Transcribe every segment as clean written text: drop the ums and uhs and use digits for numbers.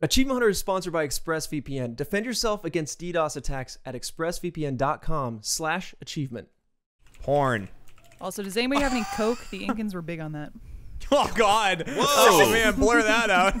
Achievement Hunter is sponsored by ExpressVPN. Defend yourself against DDoS attacks at expressvpn.com/achievement. Porn. Also, does anybody have any coke? The Incans were big on that. Oh, God. Whoa. Oh, man, blur that out.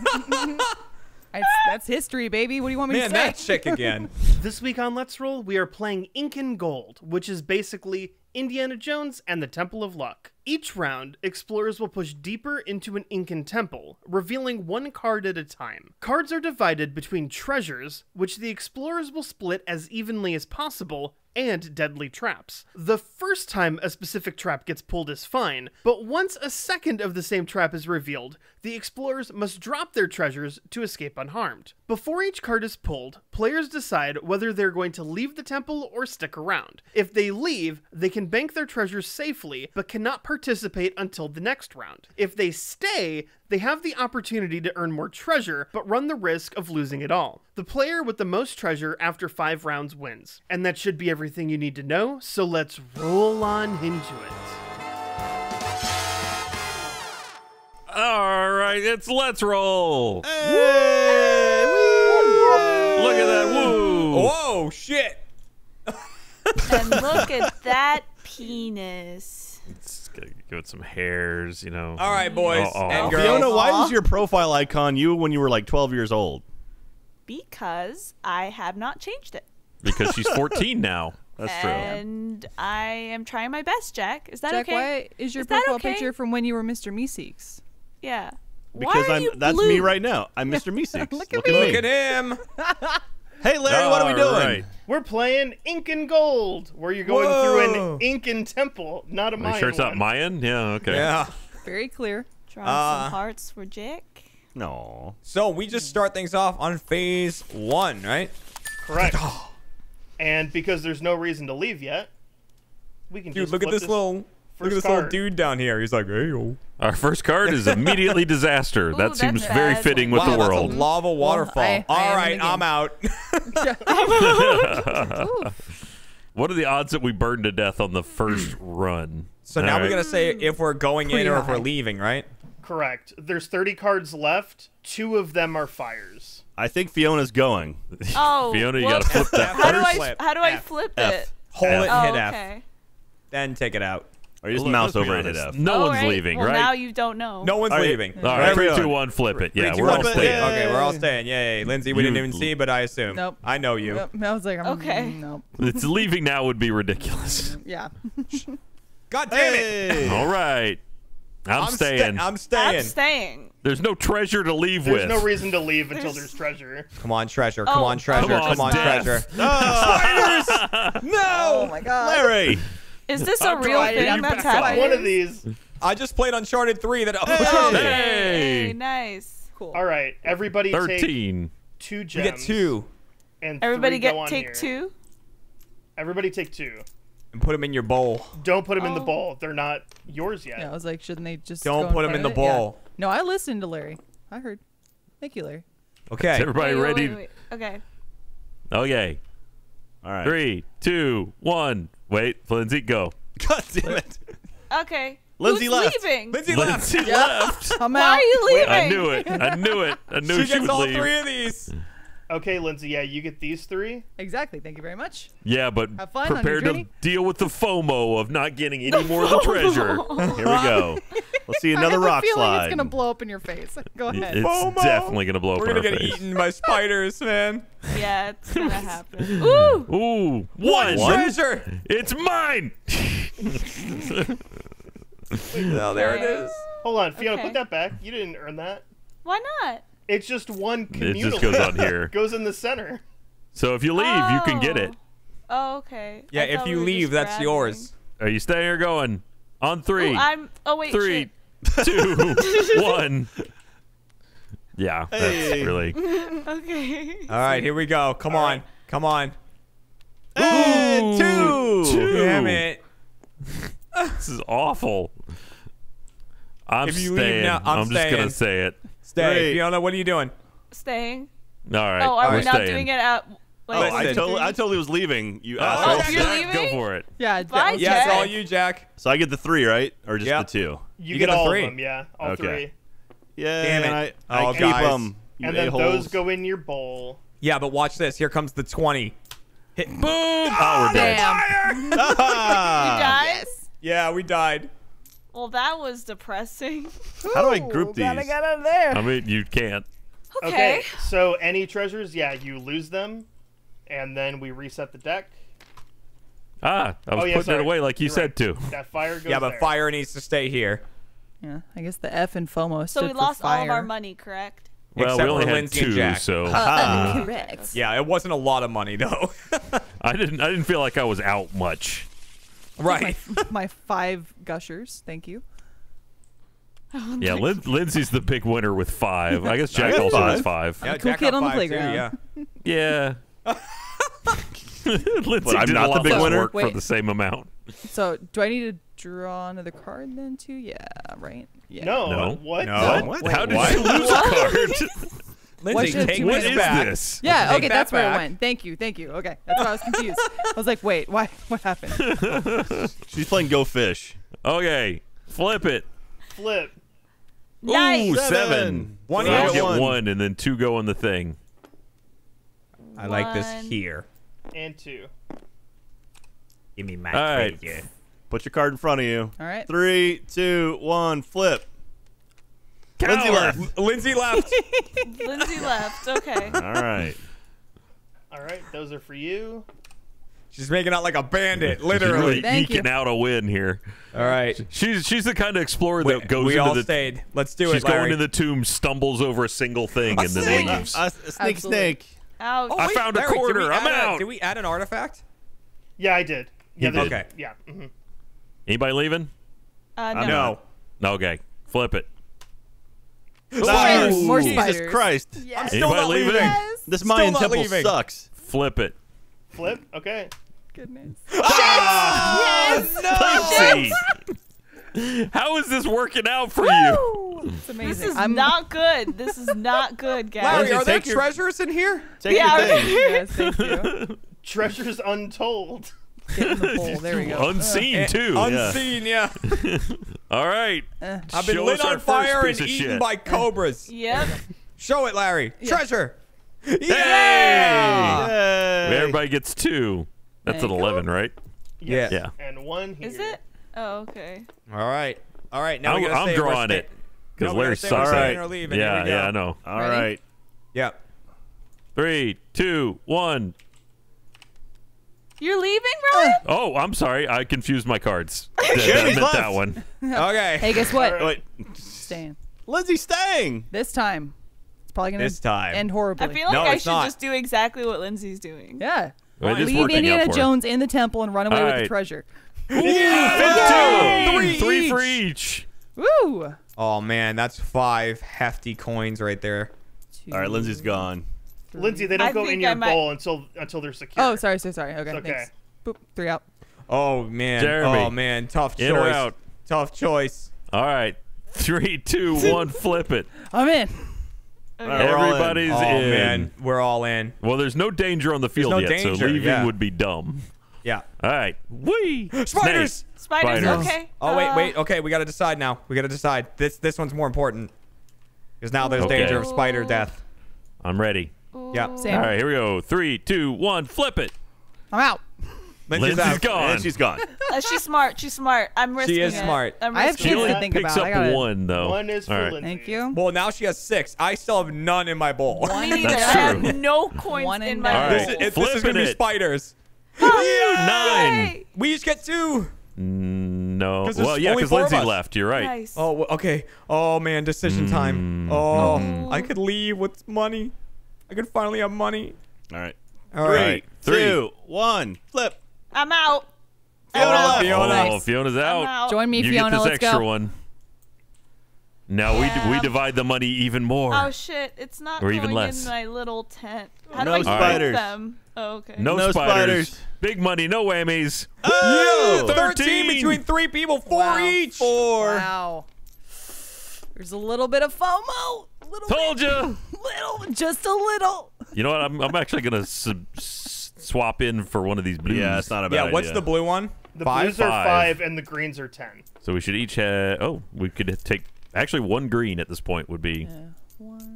That's history, baby. What do you want me to say? Man, that's chick again. This week on Let's Roll, we are playing Incan Gold, which is basically Indiana Jones and the Temple of Luck. Each round, explorers will push deeper into an Incan temple, revealing one card at a time. Cards are divided between treasures, which the explorers will split as evenly as possible, and deadly traps. The first time a specific trap gets pulled is fine, but once a second of the same trap is revealed, the explorers must drop their treasures to escape unharmed. Before each card is pulled, players decide whether they're going to leave the temple or stick around. If they leave, they can bank their treasures safely, but cannot participate until the next round. If they stay, they have the opportunity to earn more treasure, but run the risk of losing it all. The player with the most treasure after 5 rounds wins. And that should be everything you need to know, so let's roll on into it. Alright, it's Let's Roll! Hey! Woo! Look at that, woo! Whoa, shit! And look at that penis. It's gonna give it some hairs, you know. Alright, boys and girls. Fiona, why was your profile icon you when you were like 12 years old? Because I have not changed it. Because she's 14 now. That's true. And I am trying my best, Jack. Is that okay? Jack, why is your profile picture from when you were Mr. Meeseeks? Yeah. Because that's me right now. I'm Mr. Meeseeks. Look at me. Look at him. Hey, Larry, what are we doing? Right. We're playing Incan Gold, where you're going through an Incan temple, not a Mayan. Are you sure it's not Mayan? Yeah, okay. Yeah. Very clear. Drawing some hearts for Jack. No. So we just start things off on phase 1, right? Correct. And because there's no reason to leave yet, we can just look at this little dude down here. He's like, hey, yo. Our first card is immediately disaster. Ooh, that seems very fitting with the world. That's a lava waterfall. All right, I'm out. What are the odds that we burn to death on the first run? So now we're going to say if we're going in or if we're leaving, right? Correct. There's 30 cards left. 2 of them are fires. I think Fiona's going. Oh, Fiona, you gotta flip that first. How do I flip it? Hold it and hit F. Then take it out. Or you just mouse over and hit F. No one's leaving, right? Now you don't know. No one's leaving. All right, 3, 2, 1, flip it. Yeah, we're all staying. Okay, we're all staying. Yay, Lindsay, we didn't even see, but I assume. Nope. I know you. I was like, okay. Nope. It's leaving now would be ridiculous. Yeah. God damn it. All right. I'm staying. I'm staying. I'm staying. There's no treasure to leave with. There's no reason to leave until there's treasure. Come on, treasure. Come on, treasure. Come on, treasure. No! Spiders! No! Oh my God. Larry! Is this a real thing? I'm not tapping. One of these. I just played Uncharted 3. Hey! Nice. Cool. All right. Everybody take 2 gems. You get 2. And everybody take 2? Everybody take 2. And put them in your bowl. Don't put them in the bowl. They're not yours yet. Yeah, I was like, shouldn't they just don't put them in the bowl? Yeah. No, I listened to Larry. I heard. Thank you, Larry. Okay. Is everybody ready? Wait. Okay. Okay. All right. 3, 2, 1. Wait, Lindsay, go. God damn it. Okay. Lindsay left. Leaving? Lindsay left. Lindsay left. I'm out. Why are you leaving? I knew it. I knew it. I knew she would all leave. 3 of these. Okay, Lindsay, yeah, you get these 3. Exactly, thank you very much. Yeah, but prepare to deal with the FOMO of not getting any more of the treasure. Here we go. We'll see another rock slide. It's going to blow up in your face. Go ahead. It's definitely going to blow up in your face. We're going to get eaten by spiders, man. Yeah, it's going to happen. Ooh! Ooh! One treasure! It's mine! Oh, there it is. Hold on, Fiona, put that back. You didn't earn that. Why not? It's just one communal. It just goes on here. Goes in the center. So if you leave, you can get it. Oh, okay. Yeah, if you leave, that's yours. Are you staying or going? On 3. Ooh, wait. 3, 2, 1. Yeah, that's really. Okay. All right, here we go. Come on. Come on. And 2. Damn it. This is awful. I'm staying. Leave now, I'm just going to say it. Stay. Fiona, what are you doing? Staying. All right. Oh, are we not doing it at... Like, I totally was leaving. You asked. You're leaving? Go for it. Yeah, Jack. It's all you, Jack. So I get the 3, right? Or just the 2? You get all 3 of them, yeah. All 3. Yeah. Damn it. I keep them. and then those go in your bowl. Yeah, but watch this. Here comes the 20. Hit. Boom! Oh, we're dead. Damn. Yes. Yeah, we died. Well, that was depressing. How do I group these? I got out of there. I mean, you can't. Okay. So any treasures, yeah, you lose them, and then we reset the deck. Ah, I was putting it away like you said to. That fire goes there. Yeah, but fire needs to stay here. Yeah, I guess the F and FOMO. So we lost all of our money, correct? Well, except we only had two, so. Correct. Yeah, it wasn't a lot of money though. I didn't feel like I was out much. Right. My five gushers, thank you. Yeah, Lindsay's the big winner with 5. I guess Jack also has 5. Yeah, cool kid on the playground. Too, yeah. Yeah. Lindsay, I'm not the big winner for the same amount. So do I need to draw another card then too? Yeah, right? Yeah. No. What? No. What? Wait, how did you lose a card? Lindsay, take this back. This? Yeah, okay, that's where I went. Thank you. Okay, that's why I was confused. I was like, wait, why? What happened? She's playing Go Fish. Okay, flip it. Flip. Nice. Ooh, 7. I'll get 1, and then 2 go on the thing. I like this here. And 2. Give me my treasure. Put your card in front of you. All right. 3, 2, 1, flip. Lindsay left. Lindsay left. Okay. All right. All right. Those are for you. She's making out like a bandit, literally. Eking out a win here. All right. She's the kind of explorer that goes into the... We all stayed. Let's do it, Larry. She's going to the tomb, stumbles over a single thing, and then leaves. A snake. Ouch. Oh, I found a quarter. I'm out. Did we add an artifact? Yeah, I did. Yeah, did. Okay. Yeah. Mm-hmm. Anybody leaving? No. Okay. Flip it. Spiders. Oh, more spiders. Jesus Christ. Yes. I'm still not leaving. Yes. This Mayan temple sucks. Flip it. Flip? Okay. Goodness. Yes! No! How is this working out for you? It's amazing. This is not good. This is not good, guys. Larry, are there treasures in here? Take your thing. Yes, thank you. Treasures untold. In the bowl. There we go. Unseen too. Unseen, yeah. All right. I've been lit on fire and eaten by cobras. Yep. Show it, Larry. Yeah. Treasure. Yeah. Yay! Everybody gets 2. That's an 11, right? Yes. Yeah. And 1 here. Is it? Oh, okay. All right. Now I'm drawing it because Larry sucks. Yeah, I know. All right. Yep. 3, 2, 1. You're leaving, Ryan? Oh, I'm sorry. I confused my cards. I meant that one. Okay. Hey, guess what? Right. Staying. Lindsay's staying. This time. It's probably going to end horribly. I feel like I should just do exactly what Lindsay's doing. Yeah. Well, leave Indiana Jones in the temple and run away with the treasure. Ooh, 15. 3 for each. Woo. Oh, man. That's 5 hefty coins right there. 2. All right. Lindsay's gone. Lindsay, they don't go in your bowl until they're secure. Oh, sorry. Okay, it's okay. Boop, 3 out. Oh man, Jeremy. Oh man, tough choice. In or out. Tough choice. All right, 3, 2, 1, flip it. I'm in. Okay. Everybody's in. Man, we're all in. Well, there's no danger on the field yet, so leaving would be dumb. Yeah. All right. Whee! Spiders. Spiders. Okay. Oh wait. Okay, we gotta decide now. We gotta decide. This one's more important because now there's danger of spider death. I'm ready. Yeah. Same. All right, here we go. 3, 2, 1, flip it. I'm out. Lindsay's gone. Lindsay's gone. She's smart. I'm risking it. She is smart. I have kids to think about. I got 1 though. 1 is for Lindsay. Thank you. Well, now she has 6. I still have none in my bowl. That's true. I have no coins in my bowl. This is gonna be spiders. 9. We each get 2. No. Well, yeah, because Lindsay left. You're right. Nice. Oh, okay. Oh man, decision time. Oh, I could leave with money. I could finally have money. All right. 3, 2, 1, flip. I'm out. Fiona's out. I'm out. Join me, Fiona. You get this extra one. Now we divide the money even more. Oh shit! It's not or even less. In my little tent. How do I spiders. Them? Oh, okay. No spiders. Big money, no whammies. Oh, 13 between 3 people, 4 each. 4. Wow. There's a little bit of FOMO. Told you. Just a little. You know what? I'm actually gonna swap in for one of these blues. Yeah, it's not a bad idea. What's the blue one? The blues are 5 and the greens are 10. So we should each have. We could take actually 1 green at this point would be.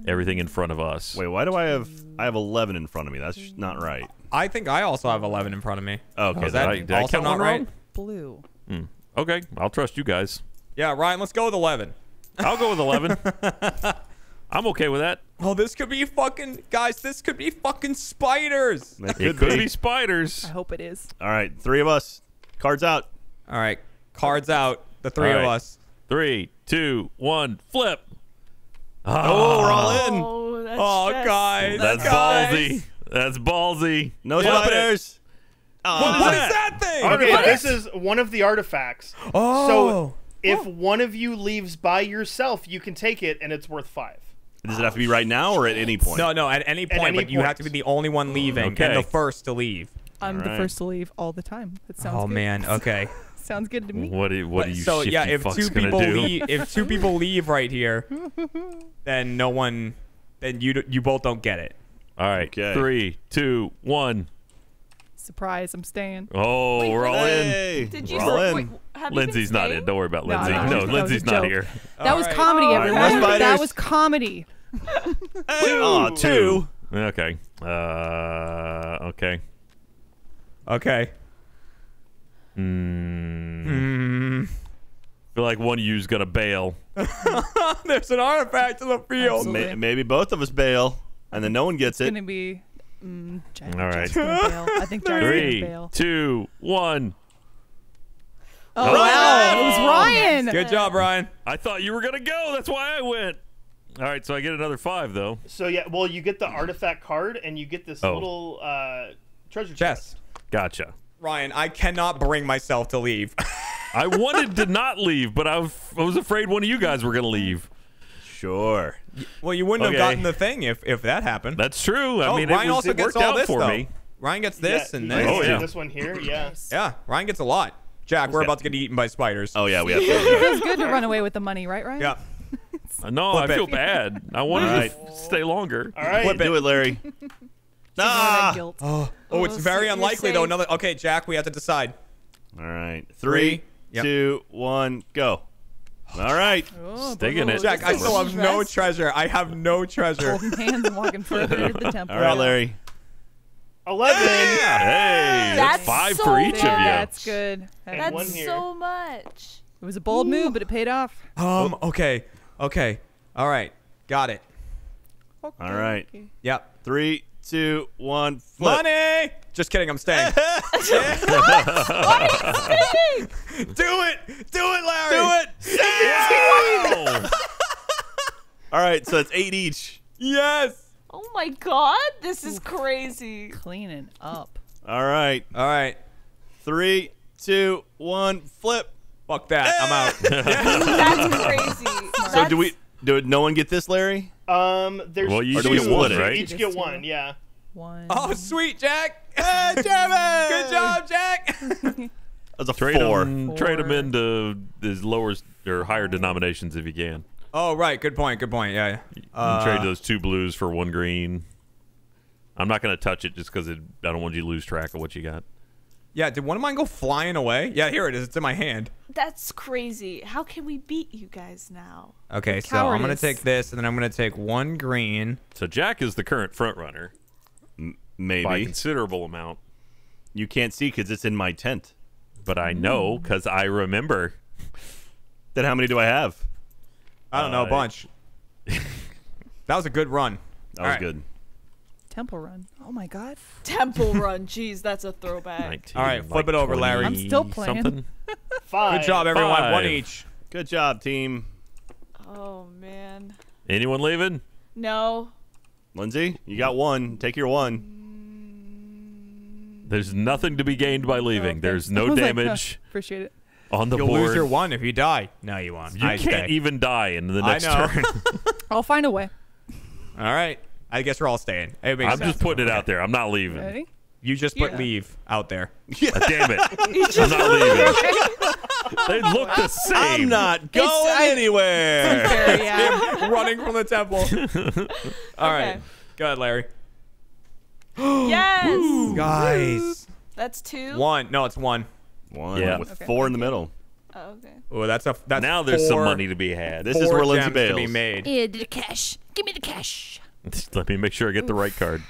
everything in front of us. Wait, why do I have 11 in front of me? That's not right. I think I also have 11 in front of me. Okay, is that also not right? Blue. Mm. Okay, I'll trust you guys. Yeah, Ryan, let's go with 11. I'll go with 11. I'm okay with that. Oh, this could be fucking... Guys, this could be fucking spiders. It could be spiders. I hope it is. All right, three of us. Cards out. All right, cards out. The three of us. 3, 2, 1, flip. Oh, we're all in. Oh, guys. That's ballsy. That's ballsy. No spiders. What is that thing? Okay, this is one of the artifacts. Oh. So if one of you leaves by yourself, you can take it, and it's worth 5. Does it have to be right now or at any point? No, no, at any point, but you have to be the only one leaving and the first to leave. I'm the first to leave all the time. That sounds good. Oh, man, okay. Sounds good to me. What are you shifty fucks gonna do? If two people leave right here, then no one, then you both don't get it. All right, 3, 2, 1. Surprise! I'm staying. Oh, wait, we're all in. Wait, Lindsay's not in. Don't worry about Lindsay. No, Lindsay's not here. That was comedy, everyone. That was comedy. Oh, 2. Okay. Okay. Okay. I feel like one of you's gonna bail. There's an artifact in the field. Maybe both of us bail, and then no one gets it. It's gonna be Jack. All right. Bail. I think Jack's gonna bail. 3, 2, 1. Oh, wow! It was Ryan. Good job, Ryan. I thought you were gonna go. That's why I went. All right, so I get another 5 though. So yeah, well, you get the artifact card, and you get this little treasure chest. Gotcha. Ryan, I cannot bring myself to leave. I wanted to not leave, but I was afraid one of you guys were going to leave. Sure. Well, you wouldn't have gotten the thing if that happened. That's true. I mean, Ryan also gets all this, though. Ryan gets this and this. Oh, yeah. This one here, yeah. Yeah, Ryan gets a lot. Jack, we're about to get eaten by spiders. Oh, yeah, we have to. It's good to run away with the money, right, Ryan? Yeah. No, I feel bad. I wanted to stay longer. All right. Do it, Larry. Ah! Oh, it's very unlikely though. Another. Okay, Jack, we have to decide. All right, 3, 2, 1, go. All right, sticking it. Jack, I still have no treasure. I have no treasure. Holding hands and walking further to the temple. All right, Larry. 11. Hey, that's 5 for each of you. That's good. That's so much. It was a bold move, but it paid off. Okay. Okay. All right. Got it. Okay. All right. Yep. 3, 2, 1, flip. Money! Just kidding, I'm staying. What? Do it, Larry! Do it! All right, so it's 8 each. Yes! Oh my god, this is crazy. Cleaning up. All right. All right. 3, 2, 1, flip. Fuck that, I'm out. That's crazy. So that's... Did no one get this, Larry? There's each get 1, yeah. 1. Oh, sweet, Jack! Hey, Jeremy! Good job, Jack! That's a 4. Trade them into his lower or higher denominations if you can. Oh, right. Good point. Good point. Yeah. You can trade those 2 blues for 1 green. I'm not gonna touch it just because I don't want you to lose track of what you got. Yeah. Did one of mine go flying away? Yeah. Here it is. It's in my hand. That's crazy. How can we beat you guys now? Okay, so I'm gonna take this, and then I'm gonna take 1 green. So Jack is the current front runner, maybe by a considerable amount. You can't see because it's in my tent, but I know because I remember. Then how many do I have? I don't know. A bunch. That was a good run. That was good. Temple Run. Oh my god. Temple Run. Jeez, that's a throwback. 19, all right, flip it over, Larry. I'm still playing. 5. Good job, everyone. 5. 1 each. Good job, team. Oh, man. Anyone leaving? No. Lindsay, you got 1. Take your 1. There's nothing to be gained by leaving. There's no damage. Like, appreciate it. On the board. You'll lose your 1 if you die. No, you won't. You can't even die in the next turn. I'll find a way. All right. I guess we're all staying. I'm just putting it out there. I'm not leaving. Ready? You just put leave out there. Yeah. Damn it. I'm not leaving. They look the same. I'm not going anywhere. Fair, yeah. Running from the temple. All right. Go ahead, Larry. Yes. Woo. Guys. That's 2? 1. No, it's 1. 1 with 4 in the middle. Oh, okay. Oh, that's now there's some money to be had. This is where Lindsay bails. To be made. Yeah, cash. Give me the cash. Let me make sure I get the right card.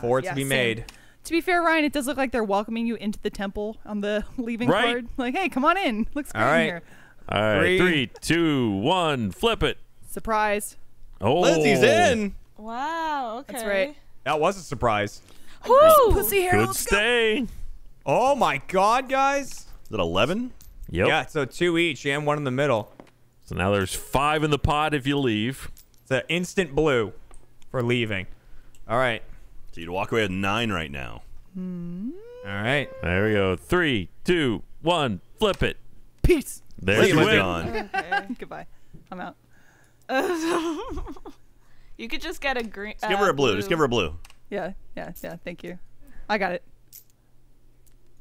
For it to be made. To be fair, Ryan, it does look like they're welcoming you into the temple on the leaving card. Like, hey, come on in. Looks great in here. All right. Three, two, one, flip it. Surprise. Oh. Lindsay's in. Wow, okay. That's right. That was a surprise. Woo! Pussy hair. Good stay. Oh, my God, guys. Is it 11? Yep. Yeah, so 2 each and 1 in the middle. So now there's 5 in the pot if you leave. It's an instant blue for leaving. All right. So you'd walk away with 9 right now. Mm. All right. There we go. 3, 2, 1, flip it. Peace. There's the win. Okay. Goodbye. I'm out. You could just get a green. Just give her a blue. Just give her a blue. Yeah, yeah, yeah. Thank you. I got it.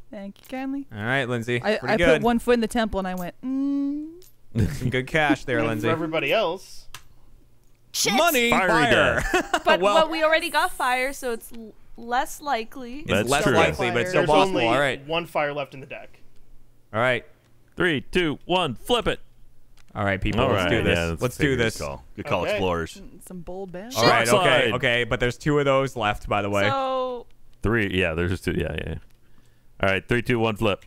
Thank you kindly. All right, Lindsay. I put 1 foot in the temple and I went, Some good cash there, Lindsay. For everybody else. Shit. Money. Fire. But well, we already got fire, so it's less likely. It's less likely, but it's still possible. All right. 1 fire left in the deck. All right. 3, 2, 1, flip it. All right, people. All let's do this. Yeah, let's do this. Good call, okay. Explorers. Some bold bets. All right. Okay. Okay. But there's 2 of those left, by the way. So 3. Yeah. There's just 2. Yeah. Yeah. All right. 3, 2, 1, flip.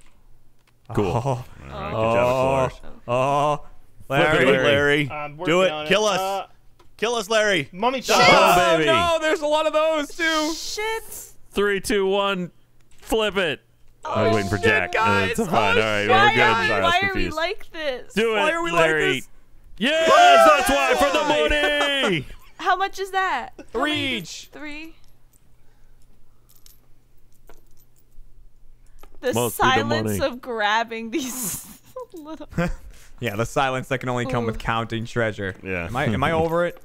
Cool. Oh. All right, good job, Explorers. Oh. Larry. Do it. Kill us. Kill us, Larry. Mummy shot. Oh, baby. No, there's a lot of those too. Shit. 3, 2, 1, flip it. Oh, I was waiting for Jack. Guys. It's fine. Oh, all right, we're good. Why are we like this? Do it, why are we Larry. Like this? Yes, that's why for the money. How much is that? 3 each. 3. The silence of grabbing these little. Yeah, the silence that can only come with counting treasure. Yeah. Am I over it?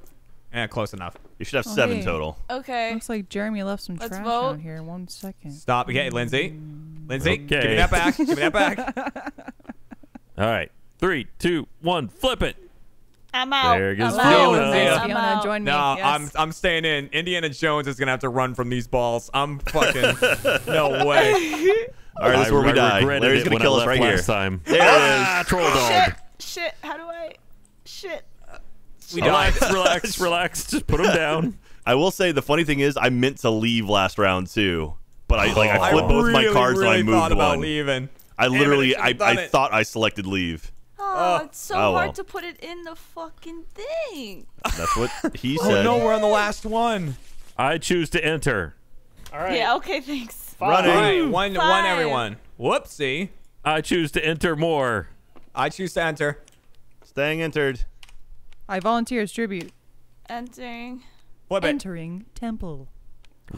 Yeah, close enough. You should have 7 total. Okay. Looks like Jeremy left some trash out here. 1 second. Stop. Okay, Lindsay. Lindsay, give me that back. Give me that back. All right. 3, 2, 1, flip it. I'm out. There goes Fiona. Join me. No, yes. I'm staying in. Indiana Jones is gonna have to run from these balls. I'm fucking no way. All right, this is where we die. Larry's gonna kill us right here. Time. There it is. Troll dog. Shit. How do I? Shit. We died. Relax. Just put him down. I will say the funny thing is I meant to leave last round too, but I flipped both my cards and I moved one. I thought I selected leave. Oh, it's so hard to put it in the fucking thing. That's what he said. Oh no, we're on the last one. I choose to enter. All right. Yeah. Okay. Thanks. 5. Running. 1, 1. Everyone. Whoopsie. I choose to enter more. I choose to enter. Staying entered. I volunteer as tribute. Entering. What? Entering temple.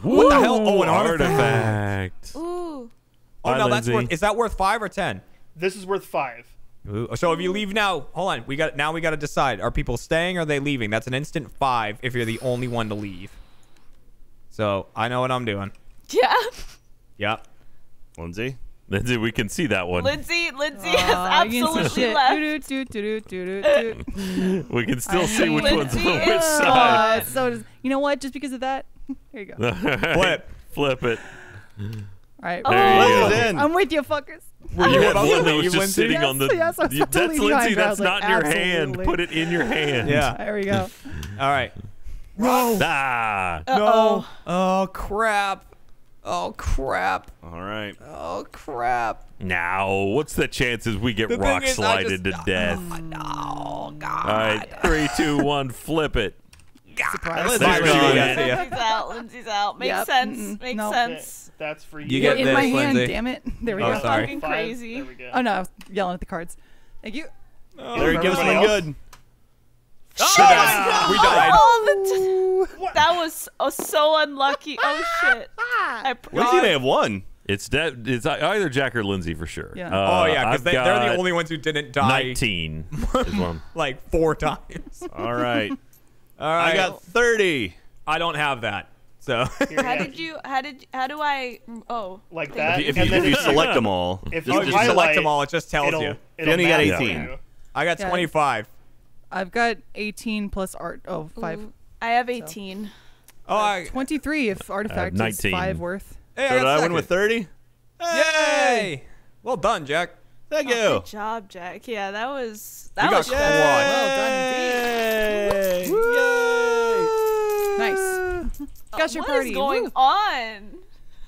Ooh, what the hell? Oh, an artifact. Ooh. Oh no, that's worth. Is that worth 5 or 10? This is worth 5. Ooh. So if you leave now, hold on. We got to decide. Are people staying or are they leaving? That's an instant 5 if you're the only one to leave. So I know what I'm doing. Yeah. Yeah. Lindsay. Lindsay, we can see that one. Lindsay has absolutely left. We can still see which one's on which side. So you know what? Just because of that, there you go. Flip it. All right. I'm with you, fuckers. You have one that was just sitting on the. Yes, that's Lindsay. That's not in your hand. Put it in your hand. Yeah. There we go. All right. No. Oh crap. Oh crap! All right. Oh crap! Now, what's the chances we get rock slided to death? Oh, no, God! All right, 3, 2, 1, flip it. Surprise! Lindsay's out. Lindsay's out. Makes sense. Makes sense. That's for you. You get this, Lindsay. In my hand, damn it! There we go. Fucking crazy. Oh no! I was yelling at the cards. Thank you. Larry, give us one good. Oh, we died. Oh, that was so unlucky. Oh shit! Lindsay may have won. It's either Jack or Lindsay for sure. Yeah. Because they're the only ones who didn't die. 19. Like 4 times. All right. All right. I got 30. I don't have that. So how do I? Oh. Like that. If you select them all, if you select them all, it just tells you. You only got 18. I got 25. I've got 18 plus art. Oh, 5. Ooh, I have 18. So. Oh, 23 if artifact is 5 worth. Hey, I win with 30. Yay! Well done, Jack. Thank you. Good job, Jack. Yeah, that was. That was cool. Well done, indeed. Yay! Gusher party. What is going on?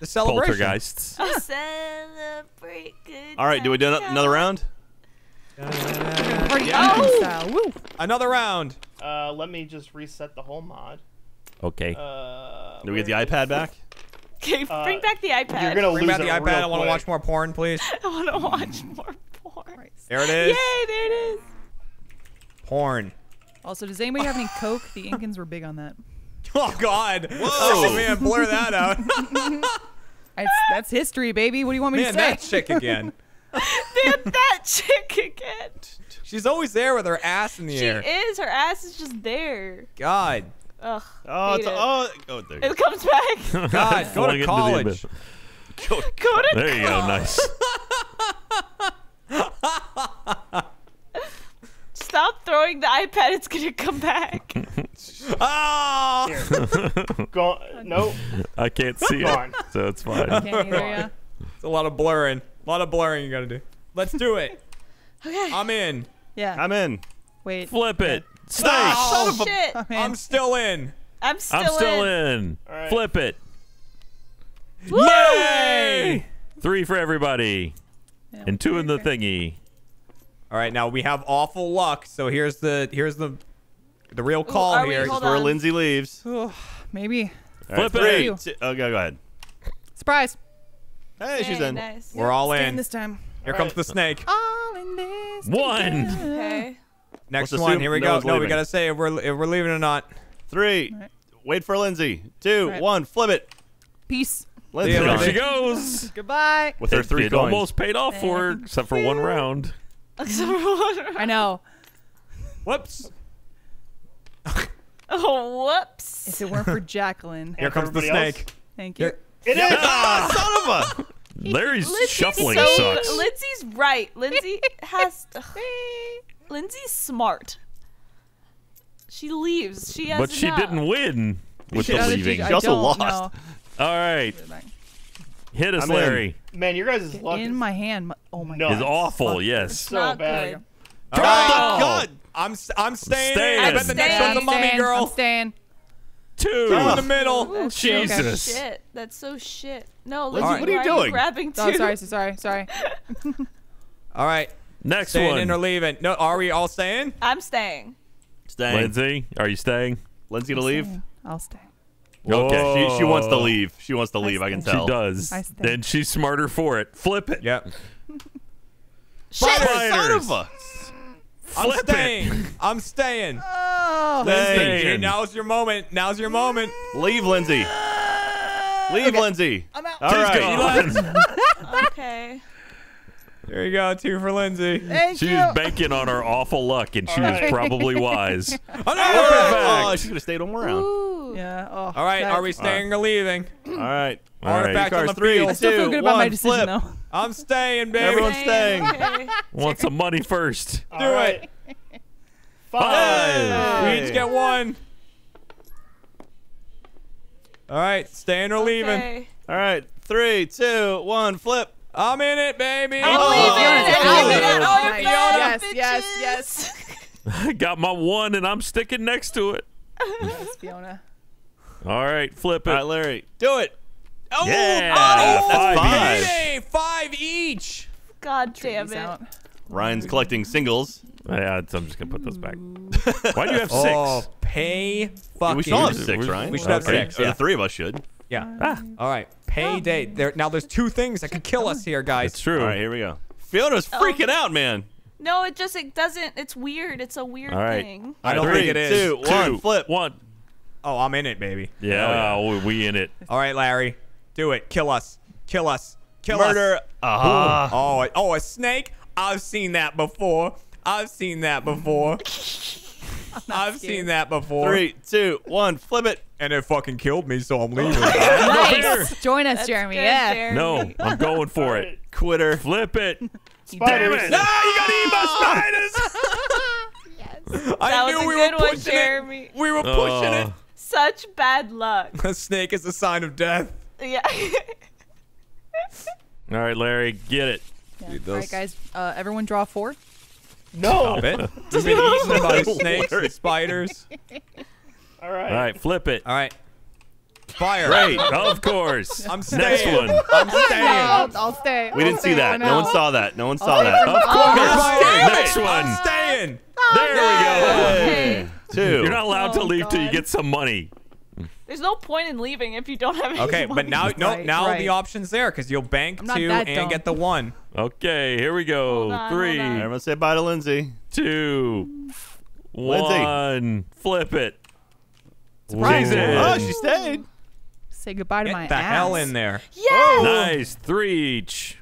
The celebration. Poltergeists. Celebrate good. All right, do we do another round? Woo. Another round. Let me just reset the whole mod. Okay. Do we get the iPad back? Okay, bring back the iPad. You're gonna bring back the iPad. I want to watch more porn, please. I want to watch more porn. There it is. Yay! There it is. Porn. Also, does anybody have any Coke? The Incans were big on that. Oh God! Whoa! Oh man, blur that out. That's history, baby. What do you want me to say? Man, that chick again. That chick again. She's always there with her ass in the air. She is. Her ass is just there. God. Ugh. Oh, it's there you go. It comes back. God, go to college. Go to college. There you go. Nice. Stop throwing the iPad. It's gonna come back. Oh! Here. Go on. Nope. I can't see it, so it's fine. I can't hear you. It's a lot of blurring. A lot of blurring you gotta do. Let's do it. Okay. I'm in. Yeah. I'm in. Wait. Flip it. Stay. Oh, son of a shit. I'm still in. I'm still in. Right. Flip it. Woo! Yay! 3 for everybody. Yeah, and 2 in the thingy. All right, now we have awful luck. So here's the real call. Ooh, here. This is where Lindsay leaves. Ooh, maybe. Right, flip it. 3, 2, okay, go ahead. Surprise. Hey, she's in. Nice. We're all in. This time. Here comes the snake. All in this. 1. Okay. Next one. Here we go. No, we gotta say if we're leaving or not. 3. Right. Wait for Lindsay. 2. Right. 1. Flip it. Peace. Lindsay. There she goes. Goodbye. With her 3 coins. Almost paid off for her, except for 1 round. Except for 1 round. I know. Whoops. Oh, whoops. If it weren't for Jacqueline. Here comes the snake. Else? Thank you. It is! Ah, son of a! Larry's shuffling sucks. Lindsay's right. Lindsay has to. Lindsay's smart. She leaves. She has to. But she didn't win with the leaving. She also lost. No. All right. Hit us, Larry. Man, your guys' luck in my hand. Oh my God. It's awful. Yes. It's so bad. All right. God. I'm staying. I bet the next one's a mummy girl. I'm staying. 2. Oh. In the middle. Ooh, Jesus. So shit. That's so shit. No, Lindsay, right. What are you doing? I'm grabbing 2. Oh, sorry. All right. Next one. Staying in or leaving? No, are we all staying? I'm staying. Lindsay, are you staying? Lindsay to leave? I'll stay. Whoa. Okay. She wants to leave. She wants to leave. I can tell. She does. Then she's smarter for it. Flip it. Yep. Shit, son of a. I'm staying. I'm staying. Oh. Lindsay, now's your moment. Now's your moment. Leave, Lindsay. Leave, Lindsay. I'm out. All right. Okay. There you go. 2 for Lindsay. She was banking on her awful luck, and she was probably wise. Oh, she could have stayed 1 more round. Ooh. Yeah. Oh, all right. Are we staying or leaving? All right. Artifact on the field. I still feel good about my decision, though. I'm staying, baby. Everyone's staying. Okay. Want some money first. Do it. 5. We each get 1. All right. Staying or leaving. All right. 3, 2, 1. Flip. I'm in it, baby. I'm leaving. I'm in it. Yes. I got my 1, and I'm sticking next to it. Yes, Fiona. All right. Flip it. All right, Larry. Do it. Oh, yeah. That's 5. Payday, 5 each. God damn it. Ryan's collecting singles. Yeah, I'm just gonna put those back. Why do you have 6? Oh, we still have 6, Ryan. We should have 6. Yeah. The 3 of us should. Yeah. All right. Payday. Now there's 2 things that could kill us here, guys. It's true. All right, here we go. Fiona's freaking out, man. No, it doesn't. It's weird. It's a weird thing. I don't think it is. 2, 1, flip. 1. Oh, I'm in it, baby. Yeah, we in it. All right, Larry. Do it. Kill us. Kill us. Kill us. Murder. Oh, a snake? I've seen that before. I've seen that before. I've seen that before. 3, 2, 1. Flip it. And it fucking killed me, so I'm leaving. Nice. Join us, Jeremy. Good, Jeremy. No, I'm going for it. Quitter. Flip it. Damn it. No, you got to eat my spiders. Yes. I knew we were pushing it. We were pushing it. Such bad luck. A snake is a sign of death. Yeah. All right, Larry, get it. Yeah. All right, guys, everyone draw 4. No. Stop it. You've been eaten by snakes and spiders. All right. All right, flip it. All right. Fire. Great, of course. I'm staying. Next one. I'm staying. I'll stay. We didn't see that. No one saw that. No one saw that. Of course. Next one. I'm staying. There we go. Two. You're not allowed to leave till you get some money. There's no point in leaving if you don't have any money. But now, now the option's there because you'll bank two and get the one. Okay, here we go. Three. Everyone say bye to Lindsay. Two. One. Flip it. Surprise! Oh, she stayed. Say goodbye to my ass. Get the hell in there. Yes! Oh. Nice. Three each.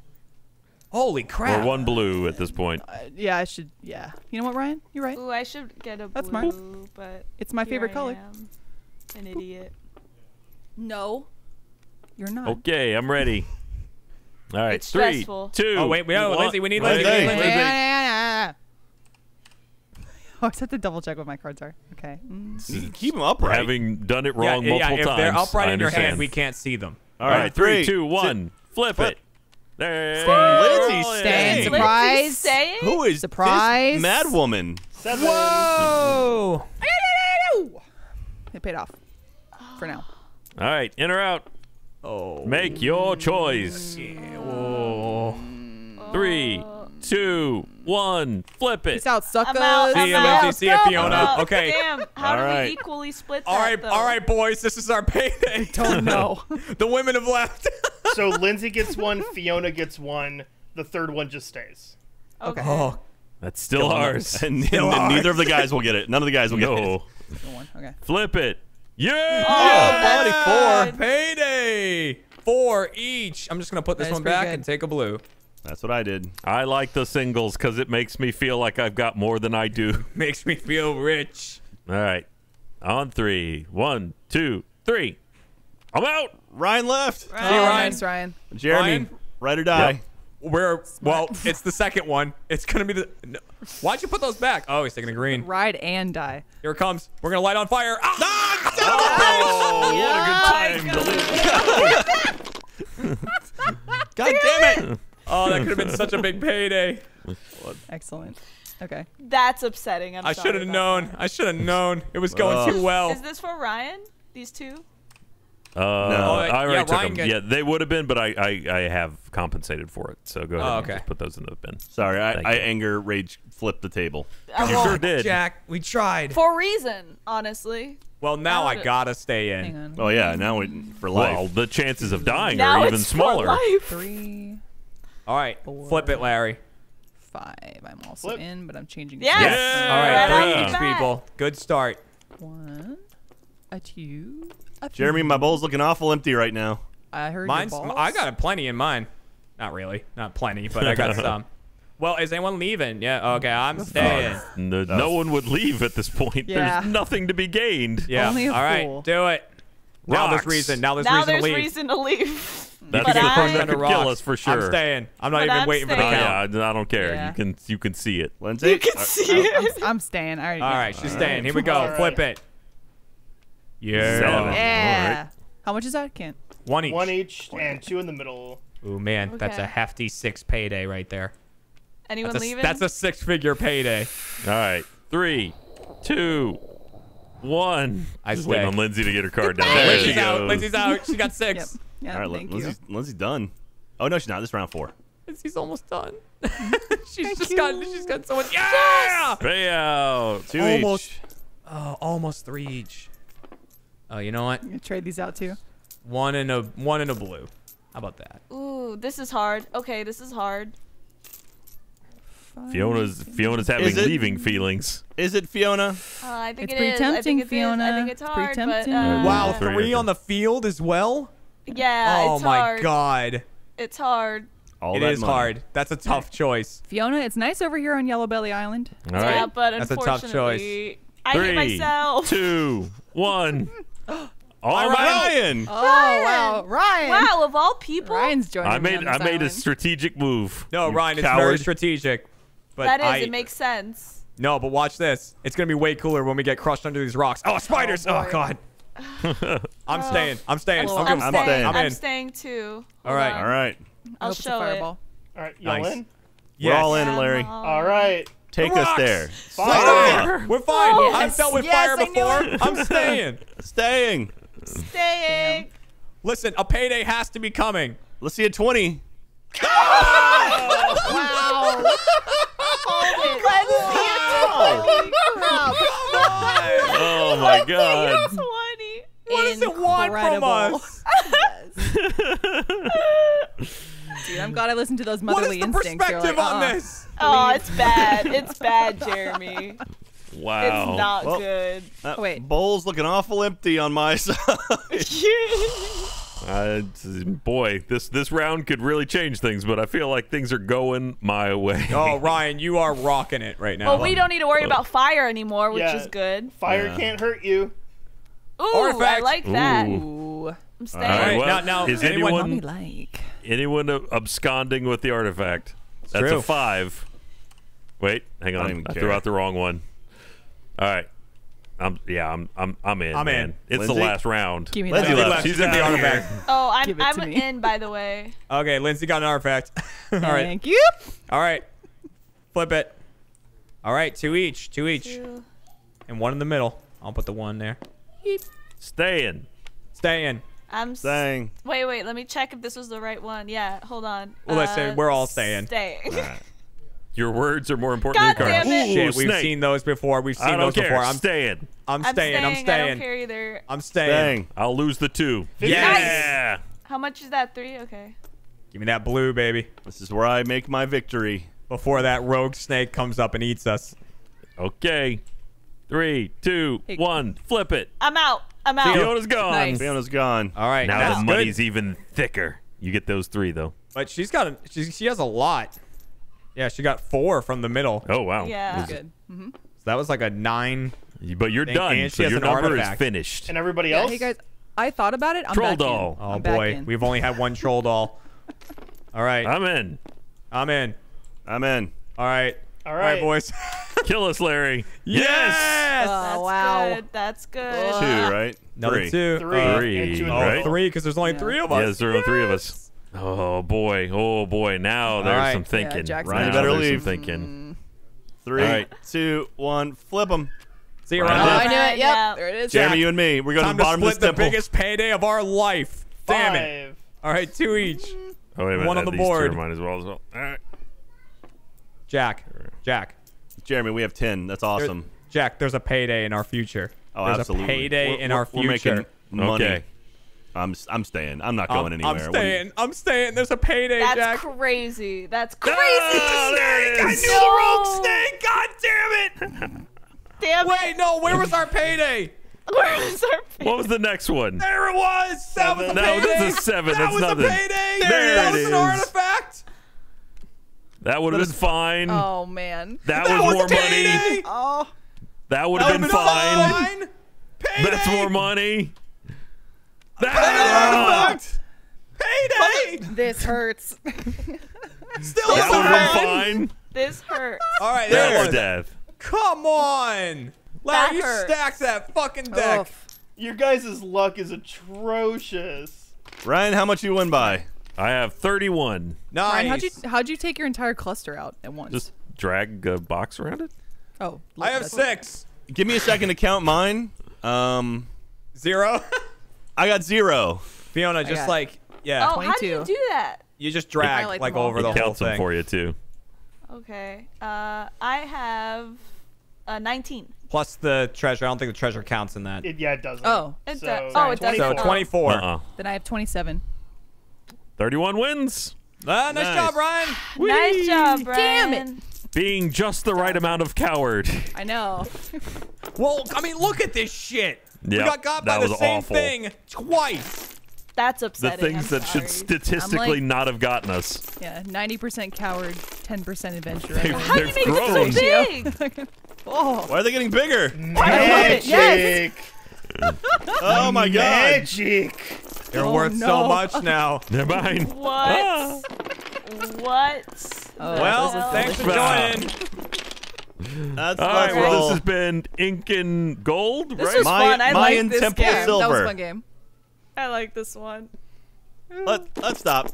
Holy crap. Or one blue at this point. Yeah, I should. Yeah. You know what, Ryan? You're right. Ooh, I should get a blue. That's but it's my favorite color. An idiot. No. You're not. Okay, I'm ready. All right. It's three, stressful. Two. Oh, wait. Lindsay, we need Lindsay. Oh, I just have to double check what my cards are. Okay. Mm. Keep them upright. Having done it wrong multiple times. If they're upright in your hand, we can't see them. All right. Three, two, one. Flip it. There. Lindsay staying. Surprise. Who is this mad woman? Whoa. It paid off. For now. All right. In or out? Oh. Make your choice. Oh. 3, 2, 1, flip it. Peace out, suckers. See you, Lindsay. See you, Fiona. Okay. Damn. How do we equally split that? All right, boys. This is our payday. Don't know. The women have left. So Lindsay gets one. Fiona gets one. The third one just stays. Okay. Oh, that's still ours. And neither of the guys will get it. None of the guys will get it. No one. Okay. Flip it. Yeah. Oh, body four. Payday. Four each. I'm just gonna put this one back and take a blue. That's what I did. I like the singles because it makes me feel like I've got more than I do. Makes me feel rich. All right. On three. 1, 2, 3. I'm out. Ryan left. Ryan. Hey, Ryan. Thanks, Ryan. Jeremy, ride or die. Yep. Well, it's the second one. It's going to be the... No. Why'd you put those back? Oh, he's taking the green. Ride and die. Here it comes. We're going to light on fire. Ah! Oh, what a good time. God damn it. Oh, that could have been such a big payday. Excellent. Okay. That's upsetting. I'm sorry. I should have known. I should have known. It was going too well. Is this for Ryan? These two? No, I already took them. Yeah, they would have been, but I have compensated for it. So go ahead and just put those in the bin. Sorry, I anger, rage, flipped the table. You sure did. Jack, we tried. For a reason, honestly. Well, now I gotta stay in. Oh, yeah, now for life. Well, the chances of dying are even smaller. For life. 3... All right, flip it, Larry. 5. I'm also in, but I'm changing. Yes. All right, 3 each, people. Good start. 1, 2. Jeremy, my bowl's looking awful empty right now. I heard your balls. I got plenty in mine. Not really, not plenty, but I got some. Well, is anyone leaving? Yeah. Okay, I'm staying. No one would leave at this point. Yeah. There's nothing to be gained. Yeah. Only a fool. Do it. Now there's reason. Now there's reason to leave. That's the person that could kill us for sure. I'm staying. I'm not even waiting for the count. Yeah, I don't care. Yeah. You can see it. Lindsay? You can see it. I'm staying. All right, she's staying. Here we go. Right. Flip it. Yeah. 7. Yeah. Right. How much is that, Kent? 1 each. 1 each and 2 in the middle. Ooh, man, that's a hefty 6 payday right there. Anyone leaving? That's a 6-figure payday. All right. 3, 2, 1. I just waiting on Lindsay to get her card down. There she goes. Lindsay's out. She got 6. Yep. Yeah, all right, Lindsay's done. Oh no, she's not. This is round 4. Lindsay's almost done. she's got so much. Yeah! Payout. 2 almost, each. Almost 3 each. Oh, you know what? I'm gonna trade these out too. One and a blue. How about that? Ooh, this is hard. Okay, this is hard. Fiona's having leaving feelings. Is it Fiona? I think it's pretty tempting, Fiona. I think it's hard. But, wow, 3 on the field as well. Yeah, oh my God. It's hard. It is hard. That's a tough choice. Fiona, it's nice over here on Yellow Belly Island. All right. Yeah, but that's a tough choice. I hate myself. 3, 2, 1. All right. Ryan. Oh, wow. Ryan. Wow, of all people. Ryan's joining me on this island. I made a strategic move. No, Ryan, it's very strategic. But that is, it makes sense. No, but watch this. It's going to be way cooler when we get crushed under these rocks. Oh, spiders. Oh, God. I'm staying. I'm staying. I'm staying too. All right. All right. I'll show it. All right. Y'all in? We're all in, Larry. All right. Take us there. Fire. We're fine. I've dealt with fire before. I'm staying. Staying. Staying. Damn. Listen, a payday has to be coming. Let's see a 20. Oh, wow. Oh my god. What does it want from us? Dude, I'm glad I listened to those motherly instincts. What is the perspective on this? Oh, it's bad. It's bad, Jeremy. Wow. It's not good. Wait. Bowl's looking awful empty on my side. Boy, this round could really change things, but I feel like things are going my way. Oh, Ryan, you are rocking it right now. Well, we don't need to worry about fire anymore, which is good. Fire can't hurt you. Ooh, artifact. I like that. Ooh. I'm staying. All right, well, now, is anyone absconding with the artifact? It's That's true. A 5. Wait, hang on. I threw out the wrong one. All right. I'm in. Man. It's Lindsay? The last round. Give me Lindsay left. She's in the artifact. Oh, I'm in, by the way. Okay, Lindsay got an artifact. All right. Thank you. All right. Flip it. All right, two each. Two. And one in the middle. I'll put the one there. Staying. I'm staying. Wait, let me check if this was the right one. Yeah, hold on. Well, let's say we're all staying. Staying. All right. Your words are more important than your cards. Damn it. Shit, we've seen those before. We've seen those before. I'm staying. I don't care either. I'm staying. I'll lose the 2. Yeah. Nice. How much is that? 3? Okay. Give me that blue, baby. This is where I make my victory. Before that rogue snake comes up and eats us. Okay. 3, 2, 1. Flip it. I'm out. Fiona's gone. Nice. Fiona's gone. All right. Now the money's even thicker. You get those 3 though. But she has a lot. Yeah, she got 4 from the middle. Oh wow. Yeah. Good. Mm-hmm. So that was like a 9. But you're done. And so your number is finished. And everybody else. Hey guys, I thought about it. I'm troll doll. In. Oh I'm boy, we've only had one troll doll. All right. I'm in. All right. All right, boys. Kill us, Larry. Yes. Oh, wow. Good. That's good. 2, right? Another 3. 3. Right? 3, because there's only 3 of us. Yes, there are 3 of us. Oh boy! Now there's some thinking. Yeah, Ryan, better leave. Thinking. 3, 2, 1. Flip them. See you, Ryan. I knew it. Yep. Yeah. There it is. Jeremy, you and me. We're going to the bottom of the temple. The biggest payday of our life. 5. Damn it! All right, 2 each. Oh wait, one on the board. Mine as well. All right. Jack. Jeremy, we have 10. That's awesome. Jack, there's a payday in our future. Oh, absolutely. There's a payday in our future. We're making money. Okay. I'm staying. I'm not going anywhere. I'm staying. There's a payday, Jack. That's crazy. That's crazy. Oh, snake! I knew the rogue snake. God damn it. Damn it. Wait, no. Where was our payday? What was the next one? There it was. That was a payday. No, this is 7. That was nothing. A payday. There it is. That was an artifact. That would have been fine. Oh, man. That was more money. Oh. That would have been fine. Payday. That's more money. That payday! This hurts. Still fine. This hurts. All right, there's death. Come on, Larry, you stacked that fucking deck. Oof. Your guys' luck is atrocious. Ryan, how much you win by? I have 31. Nice. Ryan, how'd you take your entire cluster out at once? Just drag a box around it. Oh, I have 6. It. Give me a second to count mine. 0. I got 0. Fiona, just like, yeah. Oh, how do you do that? You just drag like over the whole thing. It counts them for you too. Okay. I have 19. Plus the treasure. I don't think the treasure counts in that. Yeah, it doesn't. Oh, it does. Oh, it does. So 24. Then I have 27. 31 wins. Ah, nice job, Ryan. Whee! Nice job, Ryan. Damn it. Being just the right amount of coward. I know. Well, I mean, look at this shit. Yep, we got by the same thing twice. That's upsetting. The things that should statistically not have gotten us. Yeah, 90% coward, 10% adventurer. How do you make it so big? Why are they getting bigger? Magic! Oh my god! Magic! They're worth so much now. They're mine. What? What? Well, thanks for joining. That's all right, well, this has been Incan Gold, right? This was fun. I like this game. That was a fun game. I like this one. Let's stop.